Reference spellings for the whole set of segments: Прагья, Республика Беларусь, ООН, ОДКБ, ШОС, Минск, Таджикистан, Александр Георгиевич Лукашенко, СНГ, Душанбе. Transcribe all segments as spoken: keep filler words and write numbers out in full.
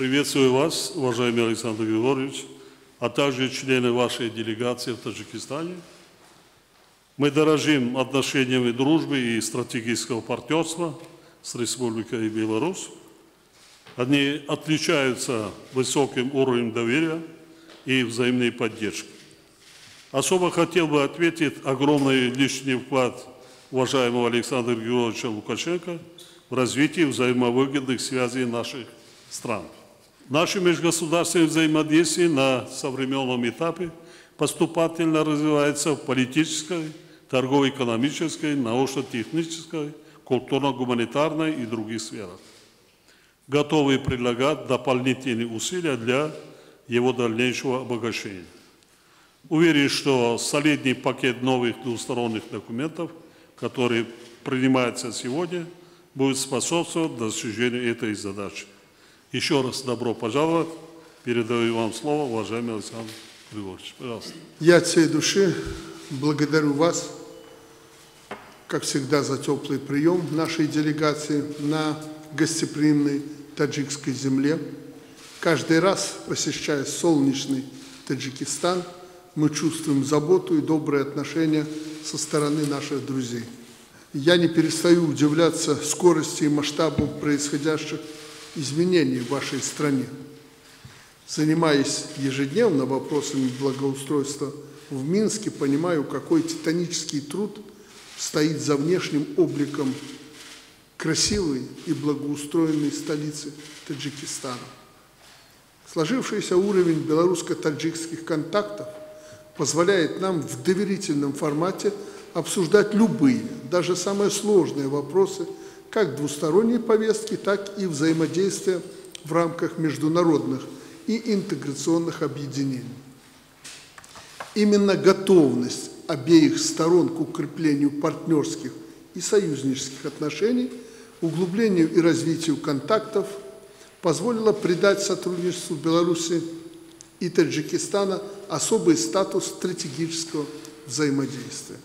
Приветствую вас, уважаемый Александр Георгиевич, а также члены вашей делегации в Таджикистане. Мы дорожим отношениями дружбы и стратегического партнерства с Республикой Беларусь. Они отличаются высоким уровнем доверия и взаимной поддержки. Особо хотел бы отметить огромный личный вклад уважаемого Александра Георгиевича Лукашенко в развитие взаимовыгодных связей наших стран. Наше межгосударственное взаимодействие на современном этапе поступательно развивается в политической, торгово-экономической, научно-технической, культурно-гуманитарной и других сферах. Готовы предлагать дополнительные усилия для его дальнейшего обогащения. Уверен, что солидный пакет новых двусторонних документов, который принимается сегодня, будет способствовать достижению этой задачи. Еще раз добро пожаловать. Передаю вам слово, уважаемый Александр Григорьевич. Пожалуйста. Я от всей души благодарю вас, как всегда, за теплый прием нашей делегации на гостеприимной таджикской земле. Каждый раз, посещая солнечный Таджикистан, мы чувствуем заботу и добрые отношения со стороны наших друзей. Я не перестаю удивляться скорости и масштабу происходящих изменений в вашей стране. Занимаясь ежедневно вопросами благоустройства в Минске, понимаю, какой титанический труд стоит за внешним обликом красивой и благоустроенной столицы Таджикистана. Сложившийся уровень белорусско-таджикских контактов позволяет нам в доверительном формате обсуждать любые, даже самые сложные вопросы, как двусторонней повестки, так и взаимодействия в рамках международных и интеграционных объединений. Именно готовность обеих сторон к укреплению партнерских и союзнических отношений, углублению и развитию контактов позволила придать сотрудничеству Беларуси и Таджикистана особый статус стратегического взаимодействия.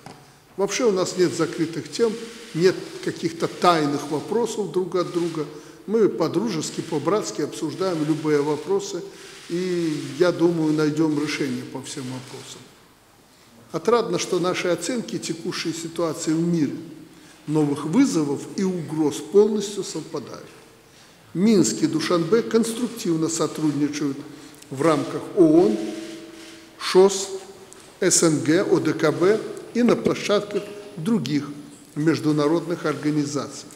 Вообще у нас нет закрытых тем, нет каких-то тайных вопросов друг от друга. Мы по-дружески, по-братски обсуждаем любые вопросы и, я думаю, найдем решение по всем вопросам. Отрадно, что наши оценки текущей ситуации в мире, новых вызовов и угроз полностью совпадают. Минск и Душанбе конструктивно сотрудничают в рамках ООН, ШОС, СНГ, О Д К Б и на площадках других международных организаций.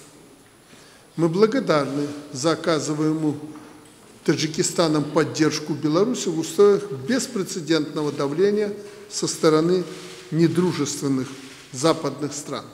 Мы благодарны за оказываемую Таджикистаном поддержку Беларуси в условиях беспрецедентного давления со стороны недружественных западных стран.